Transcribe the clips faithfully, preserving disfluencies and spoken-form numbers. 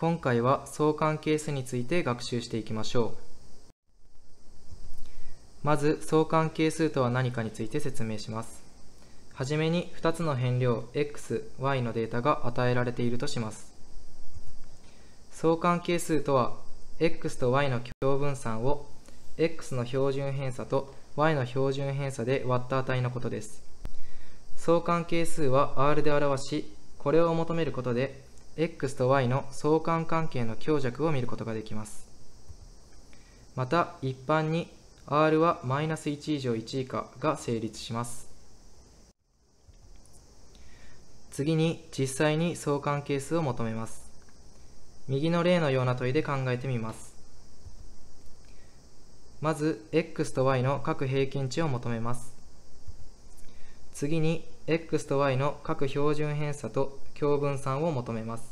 今回は相関係数について学習していきましょう。まず相関係数とは何かについて説明します。はじめにふたつの変量 x、y のデータが与えられているとします。相関係数とは x と y の共分散を x の標準偏差と y の標準偏差で割った値のことです。相関係数は r で表し、これを求めることで x と y の相関関係の強弱を見ることができます。また一般に r は マイナスいち 以上いち以下が成立します。次に実際に相関係数を求めます。右の例のような問いで考えてみます。まず x と y の各平均値を求めます。次に x と y の各標準偏差と共分散を求めます。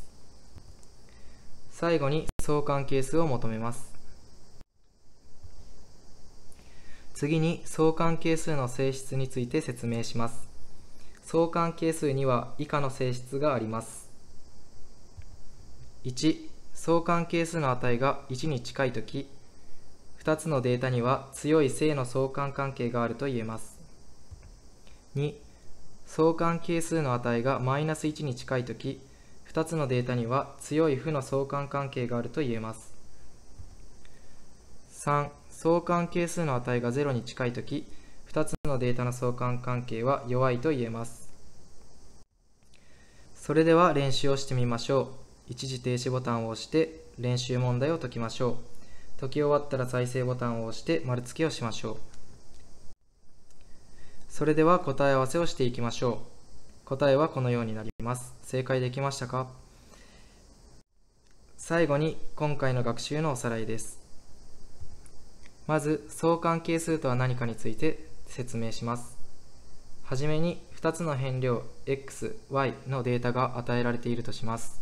最後に相関係数を求めます。次に相関係数の性質について説明します。相関係数には以下の性質があります。いち、相関係数の値がいちに近いとき、ふたつのデータには強い正の相関関係があると言えます。に、相関係数の値がマイナスいちに近いとき、ふたつのデータには強い負の相関関係があると言えます。さん、相関係数の値がゼロに近いとき、ふたつのデータの相関関係は弱いと言えます。それでは練習をしてみましょう。一時停止ボタンを押して練習問題を解きましょう。解き終わったら再生ボタンを押して丸付けをしましょう。それでは答え合わせをしていきましょう。答えはこのようになります。正解できましたか？最後に今回の学習のおさらいです。まず相関係数とは何かについて説明します。はじめにふたつの変量 x、y のデータが与えられているとします。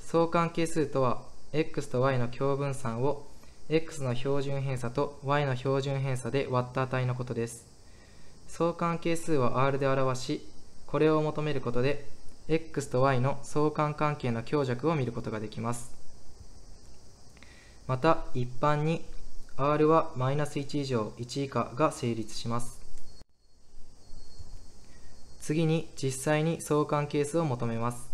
相関係数とは x と y の共分散を x の標準偏差と y の標準偏差で割った値のことです。相関係数は r で表し、これを求めることで x と y の相関関係の強弱を見ることができます。また一般に r は マイナスいち 以上いち以下が成立します。次に実際に相関係数を求めます。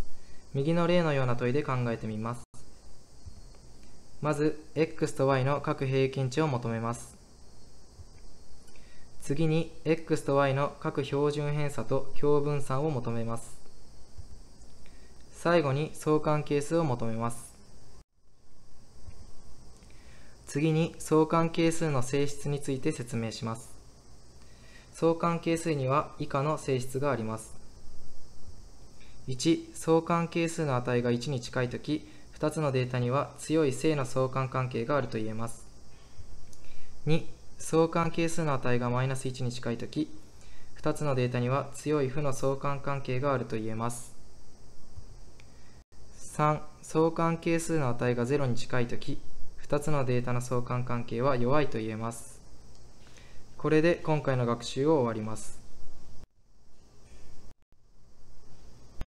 右の例のような問いで考えてみます。まず x と y の各平均値を求めます。次に x と y の各標準偏差と共分散を求めます。最後に相関係数を求めます。次に相関係数の性質について説明します。相関係数には以下の性質があります。いち、相関係数の値がいちに近いとき、ふたつのデータには強い正の相関関係があると言えます。に、相関係数の値がマイナスいちに近いとき、ふたつのデータには強い負の相関関係があると言えます。さん、相関係数の値がゼロに近いとき、ふたつのデータの相関関係は弱いと言えます。これで今回の学習を終わります。